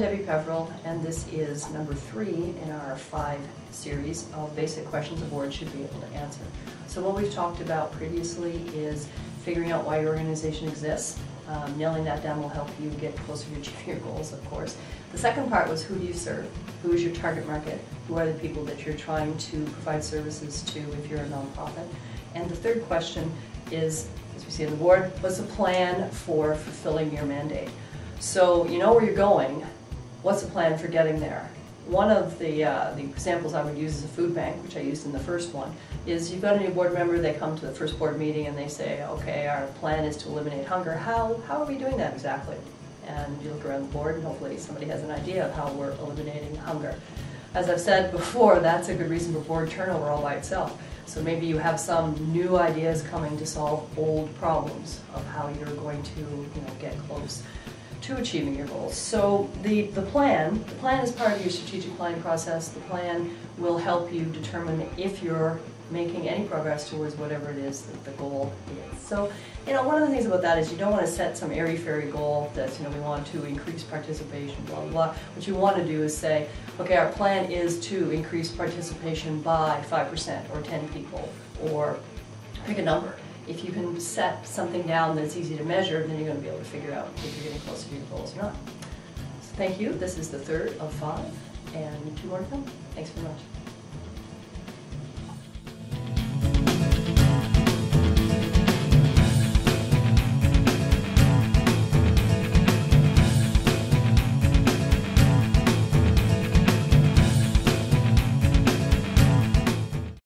Debi Peverill, and this is number 3 in our 5 series of basic questions a board should be able to answer. So what we've talked about previously is figuring out why your organization exists. Nailing that down will help you get closer to achieving your goals, of course. The second part was, who do you serve? Who is your target market? Who are the people that you're trying to provide services to if you're a nonprofit? And the third question is, as we see on the board, what's the plan for fulfilling your mandate? So you know where you're going, what's the plan for getting there? One of the examples I would use is a food bank, which I used in the first one, is you've got a new board member, they come to the first board meeting and they say, okay, our plan is to eliminate hunger. How are we doing that exactly? And you look around the board and hopefully somebody has an idea of how we're eliminating hunger. As I've said before, that's a good reason for board turnover all by itself. So maybe you have some new ideas coming to solve old problems of how you're going to get close to achieving your goals. So the plan is part of your strategic planning process. The plan will help you determine if you're making any progress towards whatever it is that the goal is. So, one of the things about that is you don't want to set some airy-fairy goal that's, we want to increase participation, blah, blah, blah. What you want to do is say, okay, our plan is to increase participation by 5% or 10 people, or pick a number. If you can set something down that's easy to measure, then you're going to be able to figure out if you're getting closer to your goals or not. So thank you. This is the 3rd of 5, and 2 more to come. Thanks very much.